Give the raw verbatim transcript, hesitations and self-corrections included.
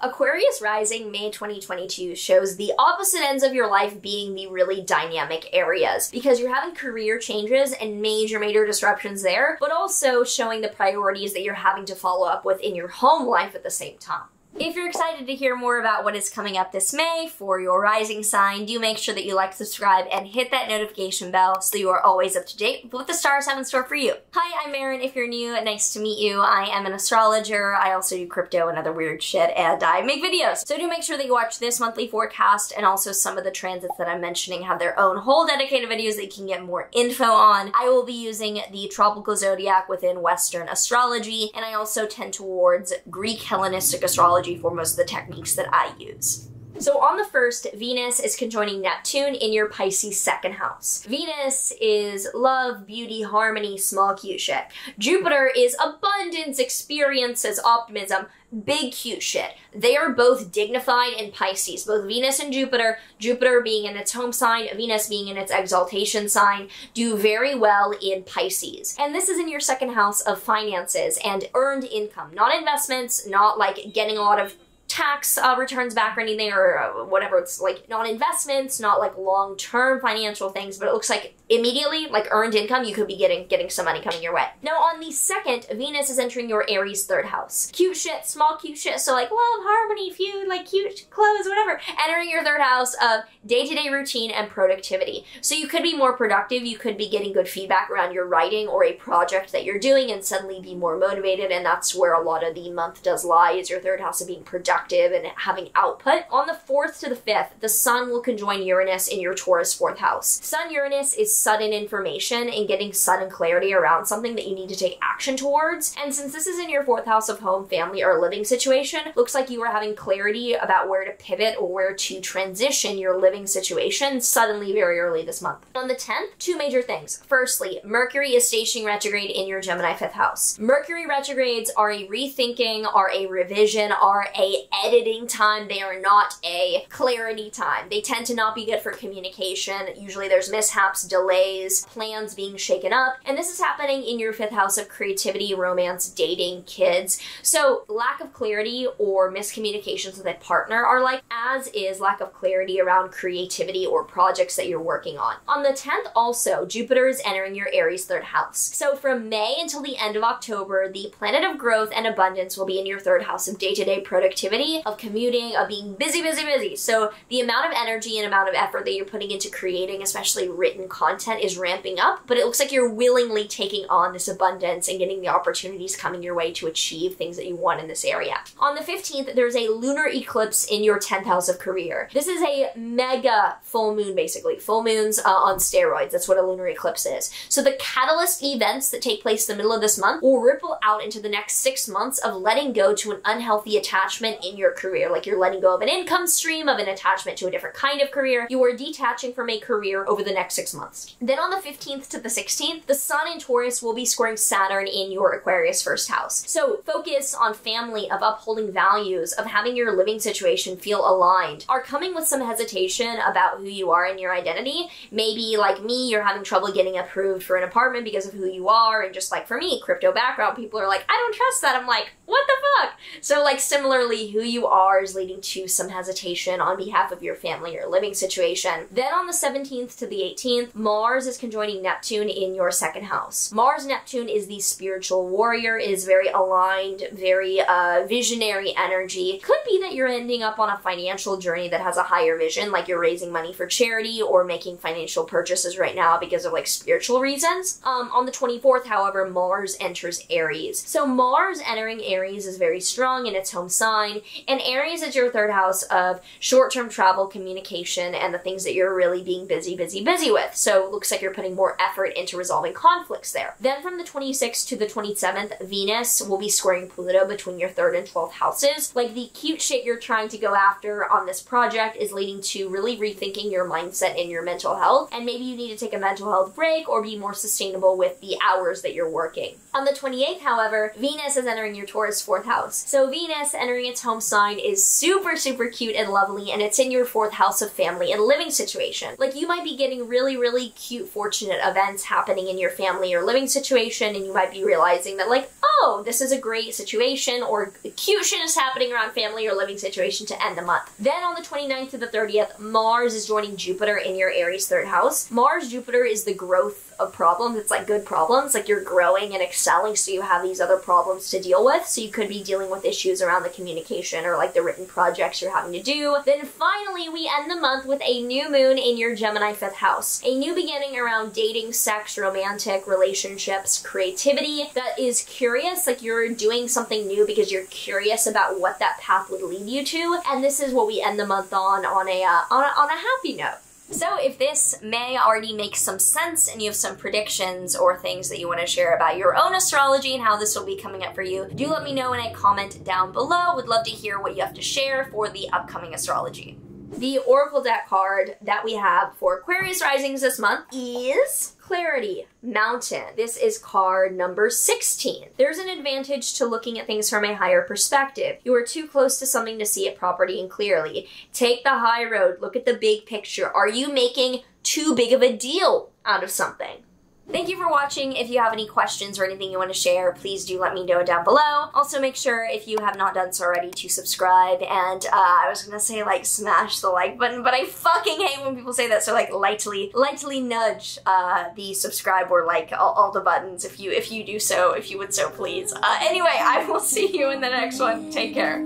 Aquarius Rising, May twenty twenty-two, shows the opposite ends of your life being the really dynamic areas, because you're having career changes and major, major disruptions there, but also showing the priorities that you're having to follow up with in your home life at the same time. If you're excited to hear more about what is coming up this May for your rising sign, do make sure that you like, subscribe, and hit that notification bell so you are always up to date with what the stars have in store for you. Hi, I'm Maren. If you're new, nice to meet you. I am an astrologer. I also do crypto and other weird shit, and I make videos. So do make sure that you watch this monthly forecast, and also some of the transits that I'm mentioning have their own whole dedicated videos that you can get more info on. I will be using the tropical zodiac within Western astrology, and I also tend towards Greek Hellenistic astrology for most of the techniques that I use. So on the first, Venus is conjoining Neptune in your Pisces second house. Venus is love, beauty, harmony, small cute shit. Jupiter is abundance, experiences, optimism, big cute shit. They are both dignified in Pisces, both Venus and Jupiter, Jupiter being in its home sign, Venus being in its exaltation sign, do very well in Pisces. And this is in your second house of finances and earned income, not investments, not like getting a lot of tax uh, returns back or anything, or uh, whatever. It's like not investments, not like long-term financial things, but it looks like immediately, like earned income, you could be getting getting some money coming your way. Now on the second, Venus is entering your Aries third house. Cute shit, small cute shit, so like love, harmony, feud, like cute clothes, whatever. Entering your third house of day-to-day routine and productivity. So you could be more productive, you could be getting good feedback around your writing or a project that you're doing and suddenly be more motivated, and that's where a lot of the month does lie, is your third house of being productive and having output. On the fourth to the fifth, the sun will conjoin Uranus in your Taurus fourth house. Sun Uranus is sudden information and getting sudden clarity around something that you need to take action towards. And since this is in your fourth house of home, family, or living situation, looks like you are having clarity about where to pivot or where to transition your living situation suddenly very early this month. On the tenth, two major things. Firstly, Mercury is stationing retrograde in your Gemini fifth house. Mercury retrogrades are a rethinking, are a revision, are a editing time. They are not a clarity time. They tend to not be good for communication. Usually there's mishaps, delays, plans being shaken up, and this is happening in your fifth house of creativity, romance, dating, kids. So lack of clarity or miscommunications with a partner are like, as is lack of clarity around creativity or projects that you're working on. On the tenth also, Jupiter is entering your Aries third house. So from May until the end of October, the planet of growth and abundance will be in your third house of day-to-day productivity, of commuting, of being busy, busy, busy. So the amount of energy and amount of effort that you're putting into creating, especially written content, is ramping up, but it looks like you're willingly taking on this abundance and getting the opportunities coming your way to achieve things that you want in this area. On the fifteenth, there's a lunar eclipse in your tenth house of career. This is a mega full moon, basically. Full moons uh, on steroids. That's what a lunar eclipse is. So the catalyst events that take place in the middle of this month will ripple out into the next six months of letting go to an unhealthy attachment in your career. Like you're letting go of an income stream, of an attachment to a different kind of career. You are detaching from a career over the next six months. Then on the fifteenth to the sixteenth, the sun in Taurus will be squaring Saturn in your Aquarius first house. So focus on family, of upholding values, of having your living situation feel aligned, are coming with some hesitation about who you are and your identity. Maybe like me, you're having trouble getting approved for an apartment because of who you are, and just like for me, crypto background, people are like, I don't trust that. I'm like, what the fuck? So like similarly, who you are is leading to some hesitation on behalf of your family or living situation. Then on the seventeenth to the eighteenth, Mars is conjoining Neptune in your second house. Mars Neptune is the spiritual warrior, is very aligned, very uh, visionary energy. Could be that you're ending up on a financial journey that has a higher vision, like you're raising money for charity or making financial purchases right now because of like spiritual reasons. Um, on the twenty-fourth, however, Mars enters Aries. So Mars entering Aries is very strong in its home sign, and Aries is your third house of short-term travel, communication, and the things that you're really being busy, busy, busy with. So it looks like you're putting more effort into resolving conflicts there. Then from the twenty-sixth to the twenty-seventh, Venus will be squaring Pluto between your third and twelfth houses. Like the cute shit you're trying to go after on this project is leading to really rethinking your mindset and your mental health. And maybe you need to take a mental health break or be more sustainable with the hours that you're working. On the twenty-eighth, however, Venus is entering your Taurus fourth house. So Venus entering its home home sign is super, super cute and lovely, and it's in your fourth house of family and living situation. Like, you might be getting really, really cute, fortunate events happening in your family or living situation, and you might be realizing that, like, oh, this is a great situation, or cute shit is happening around family or living situation to end the month. Then on the twenty-ninth to the thirtieth, Mars is joining Jupiter in your Aries third house. Mars, Jupiter is the growth of problems. It's like good problems, like you're growing and excelling, so you have these other problems to deal with. So you could be dealing with issues around the communication or like the written projects you're having to do. Then finally, we end the month with a new moon in your Gemini fifth house. A new beginning around dating, sex, romantic, relationships, creativity that is curious, like you're doing something new because you're curious about what that path would lead you to. And this is what we end the month on, on a, uh, on a, on a happy note. So if this May already makes some sense and you have some predictions or things that you want to share about your own astrology and how this will be coming up for you, do let me know in a comment down below. Would love to hear what you have to share for the upcoming astrology. The Oracle deck card that we have for Aquarius Risings this month is Clarity Mountain. This is card number sixteen. There's an advantage to looking at things from a higher perspective. You are too close to something to see it properly and clearly. Take the high road. Look at the big picture. Are you making too big of a deal out of something? Thank you for watching. If you have any questions or anything you want to share, please do let me know down below. Also, make sure, if you have not done so already, to subscribe. And uh, I was going to say, like, smash the like button, but I fucking hate when people say that. So, like, lightly, lightly nudge uh, the subscribe or like all, all the buttons if you, if you do so, if you would so please. Uh, anyway, I will see you in the next one. Take care.